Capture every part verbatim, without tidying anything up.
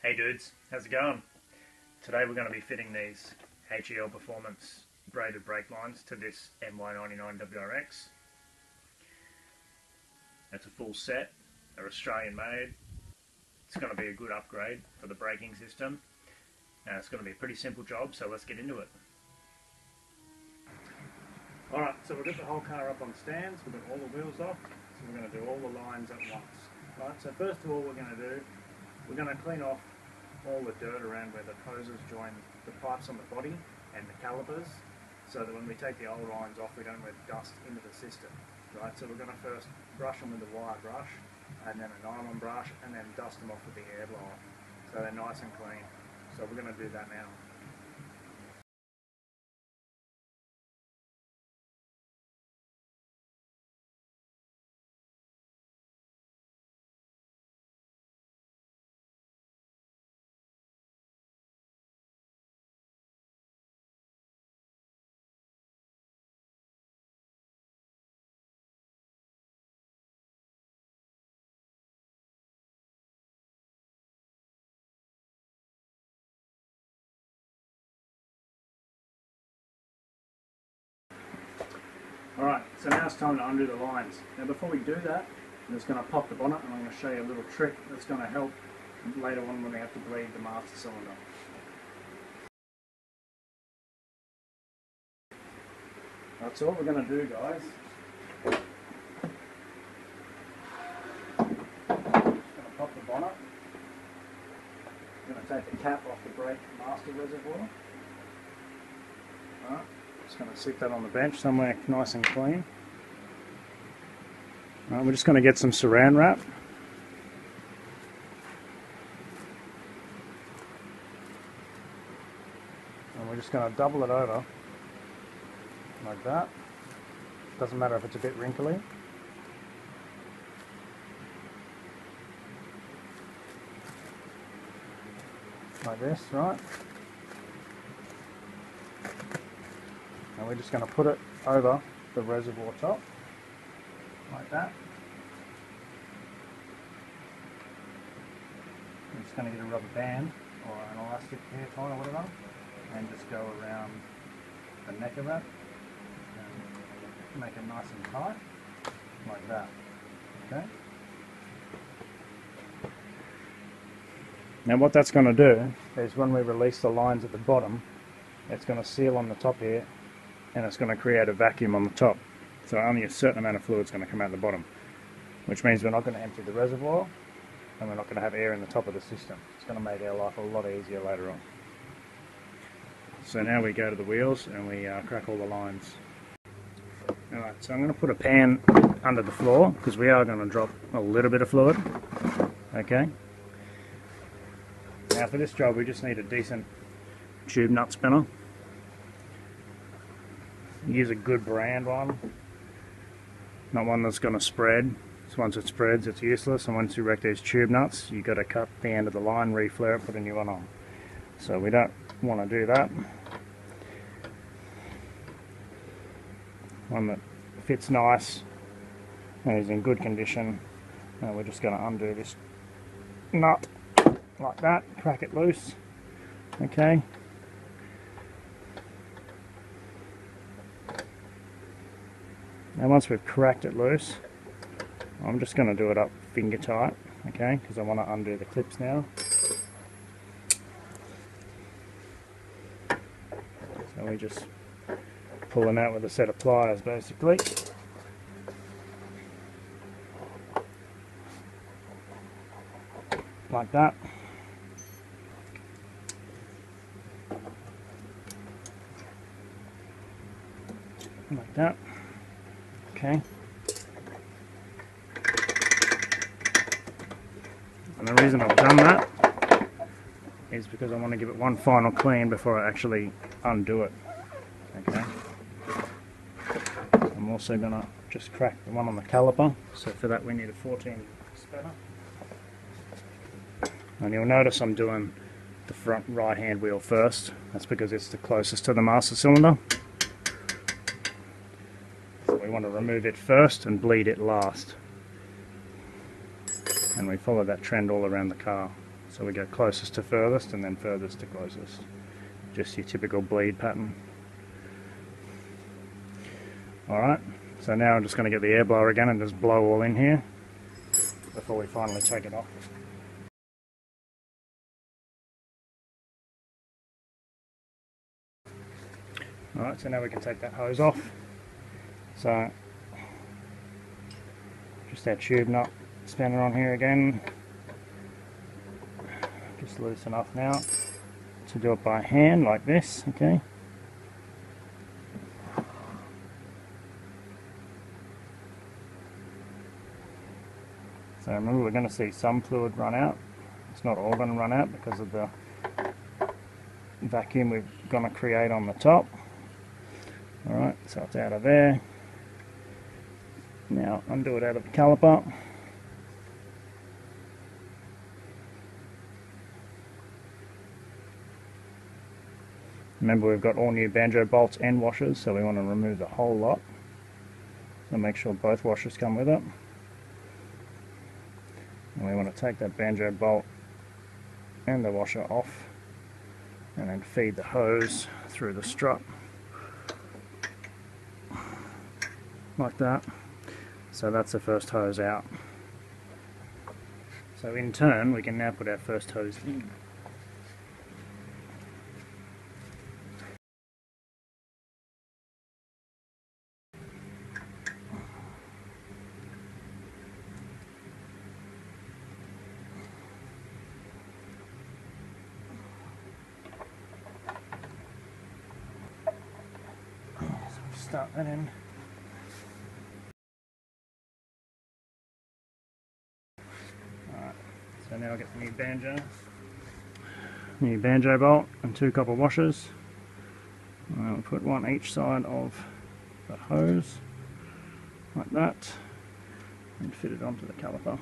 Hey dudes, how's it going? Today we're going to be fitting these H E L Performance braided brake lines to this M Y ninety-nine W R X. That's a full set, they're Australian made. It's going to be a good upgrade for the braking system. Now it's going to be a pretty simple job, so let's get into it. Alright, so we've got the whole car up on stands, we've got all the wheels off, so we're going to do all the lines at once. Right, so first of all we're going to do We're going to clean off all the dirt around where the hoses join the pipes on the body and the calipers, so that when we take the old lines off we don't let dust into the system. Right, so we're going to first brush them with a wire brush and then a nylon brush and then dust them off with the air blower so they're nice and clean. So we're going to do that now. Alright, so now it's time to undo the lines. Now before we do that, I'm just going to pop the bonnet and I'm going to show you a little trick that's going to help later on when we have to bleed the master cylinder. Alright, so what we're going to do, guys, I'm going to pop the bonnet, I'm going to take the cap off the brake master reservoir. Alright. Just going to stick that on the bench somewhere nice and clean. Right, we're just going to get some Saran Wrap. And we're just going to double it over like that. Doesn't matter if it's a bit wrinkly. Like this, right? And we're just going to put it over the reservoir top, like that. I'm just going to get a rubber band, or an elastic hair tie or whatever, and just go around the neck of that, and make it nice and tight, like that, okay? Now what that's going to do is when we release the lines at the bottom, it's going to seal on the top here, and it's going to create a vacuum on the top, so only a certain amount of fluid is going to come out the bottom, which means we're not going to empty the reservoir and we're not going to have air in the top of the system. It's going to make our life a lot easier later on. So now we go to the wheels and we uh, crack all the lines. Alright, so I'm going to put a pan under the floor because we are going to drop a little bit of fluid. Okay. Now for this job we just need a decent tube nut spanner. Use a good brand one, not one that's going to spread. So once it spreads, it's useless. And once you wreck these tube nuts, you've got to cut the end of the line, reflare it, put a new one on. So we don't want to do that. One that fits nice and is in good condition. And we're just going to undo this nut like that, crack it loose. Okay. And once we've cracked it loose, I'm just going to do it up finger tight, okay, because I want to undo the clips now. So we just pull them out with a set of pliers basically. Like that. Like that. Okay. And the reason I've done that is because I want to give it one final clean before I actually undo it. Okay. I'm also going to just crack the one on the caliper. So for that we need a fourteen spanner. And you'll notice I'm doing the front right hand wheel first. That's because it's the closest to the master cylinder. We want to remove it first and bleed it last, and we follow that trend all around the car. So we go closest to furthest and then furthest to closest. Just your typical bleed pattern. Alright, so now I'm just going to get the air blower again and just blow all in here before we finally take it off. Alright, so now we can take that hose off. So, just our tube nut spanner on here again. Just loose enough now to do it by hand like this, okay. So remember, we're going to see some fluid run out. It's not all going to run out because of the vacuum we're going to create on the top. Alright, so it's out of there. Now undo it out of the caliper. Remember, we've got all new banjo bolts and washers, so we want to remove the whole lot. So make sure both washers come with it. And we want to take that banjo bolt and the washer off and then feed the hose through the strut. Like that. So that's the first hose out. So in turn, we can now put our first hose in. Start that in. Alright, so now I'll get the new banjo. New banjo bolt and two copper washers. And we'll put one each side of the hose, like that, and fit it onto the caliper.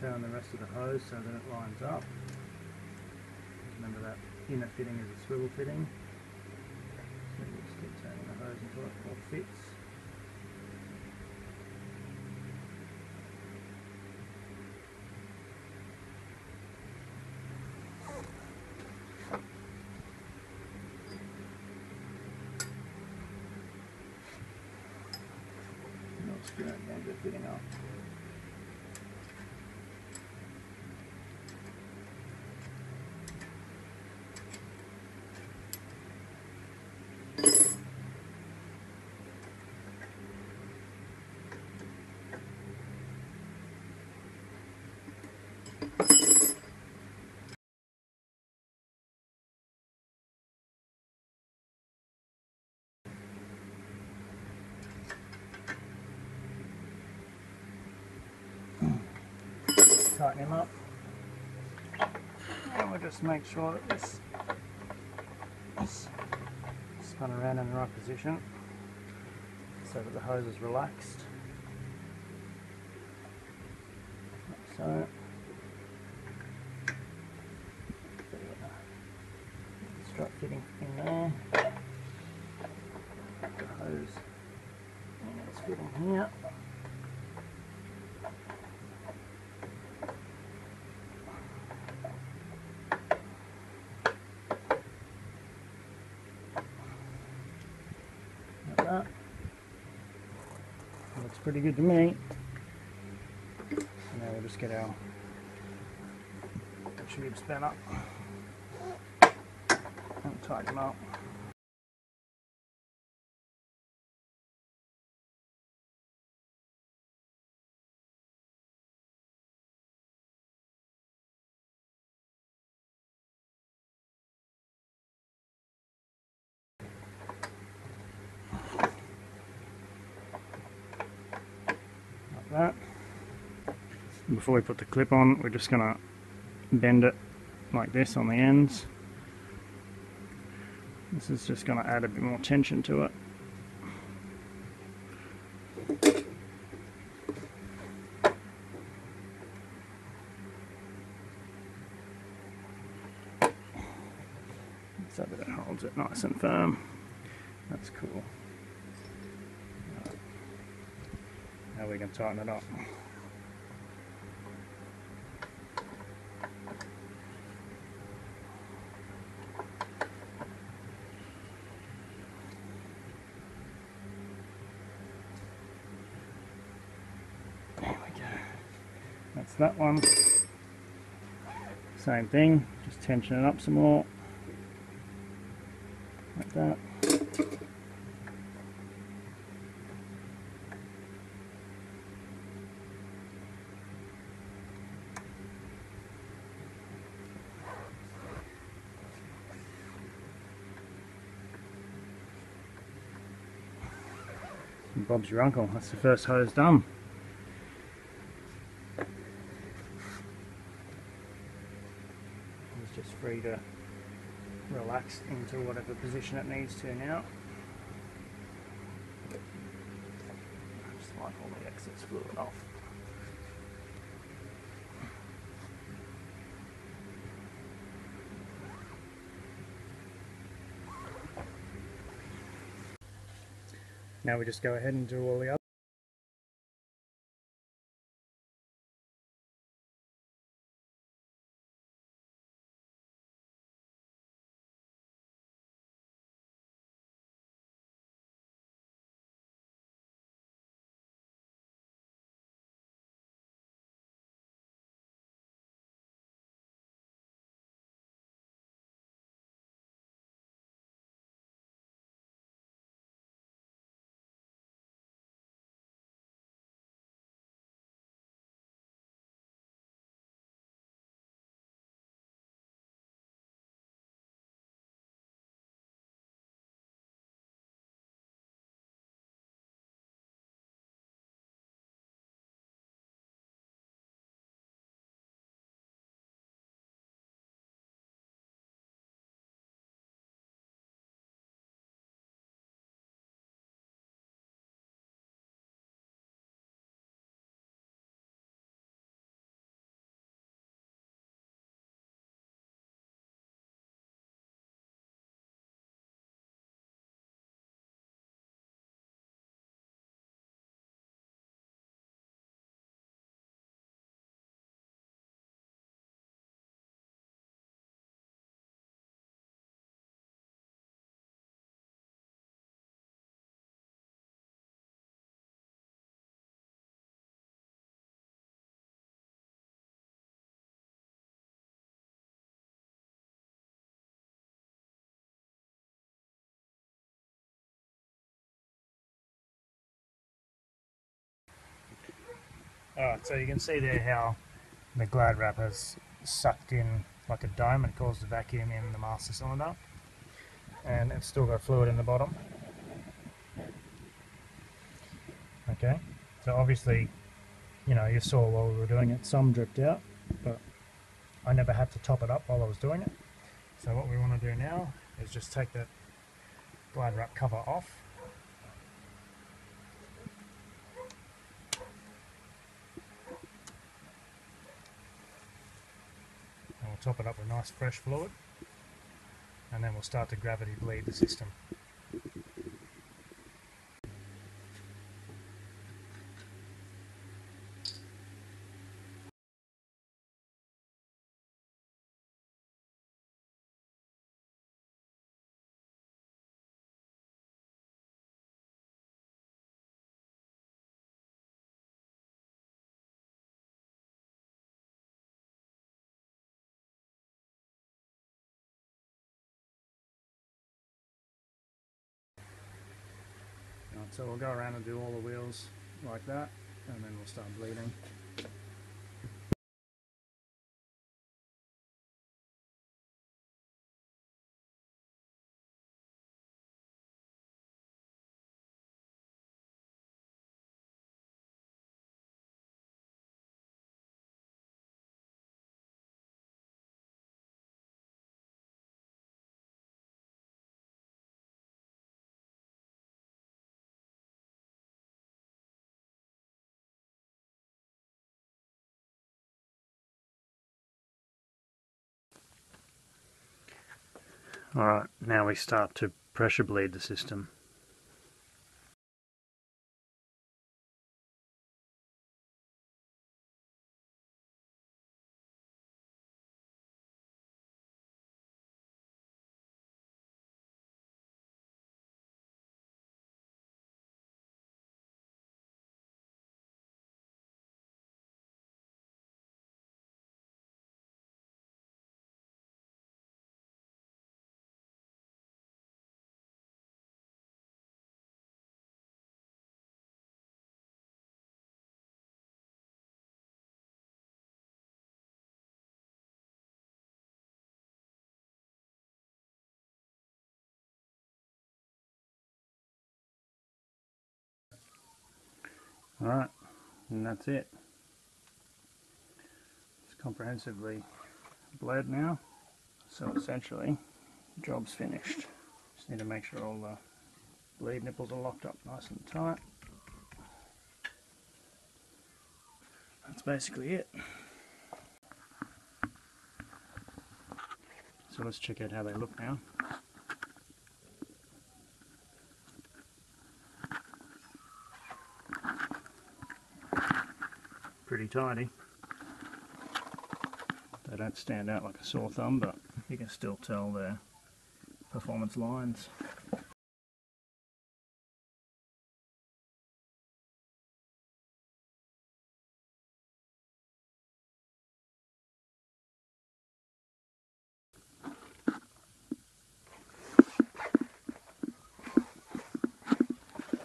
Turn the rest of the hose so that it lines up. Remember that inner fitting is a swivel fitting. So you just keep turning the hose until it all fits. And I'll screw that banjo fitting up. Tighten him up, and we'll just make sure that this is spun around in the right position so that the hose is relaxed, like so. Strut fitting in there, the hose, and it's fitting here. Pretty good to me. Now we'll just get our tube span up and tighten them up. That. And before we put the clip on, we're just going to bend it like this on the ends. This is just going to add a bit more tension to it. So that it holds it nice and firm. That's cool. Now we can tighten it up. There we go. That's that one. Same thing, just tension it up some more. Like that. And Bob's your uncle, that's the first hose done. It's just free to relaxed into whatever position it needs to now. Just wipe all the excess fluid off. Now we just go ahead and do all the other. Alright, so you can see there how the Glad Wrap has sucked in like a dome and caused a vacuum in the master cylinder, and it's still got fluid in the bottom. Okay, so obviously, you know, you saw while we were doing it, some dripped out, but I never had to top it up while I was doing it. So what we want to do now is just take that Glad Wrap cover off. Top it up with nice fresh fluid, and then we'll start to gravity bleed the system. So we'll go around and do all the wheels like that, and then we'll start bleeding. Alright, now we start to pressure bleed the system. Alright, and that's it. It's comprehensively bled now, so essentially the job's finished. Just need to make sure all the bleed nipples are locked up nice and tight. That's basically it. So let's check out how they look now. Pretty tidy. They don't stand out like a sore thumb, but you can still tell their performance lines.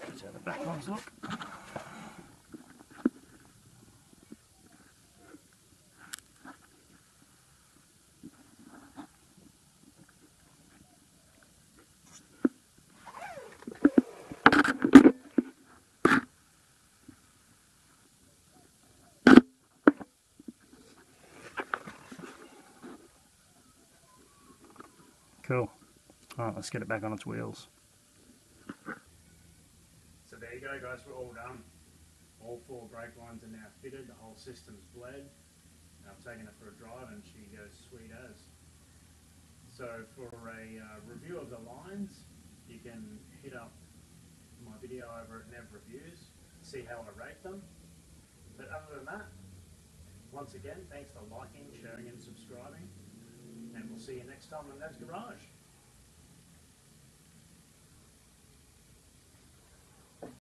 That's how the back ones look. Cool. Alright, let's get it back on its wheels. So there you go guys, we're all done. All four brake lines are now fitted, the whole system's bled. I've taken her for a drive and she goes sweet as. So for a uh, review of the lines, you can hit up my video over at Nev Reviews, see how I rate them. But other than that, once again, thanks for liking, sharing and subscribing. And we'll see you next time on Nev's Garage.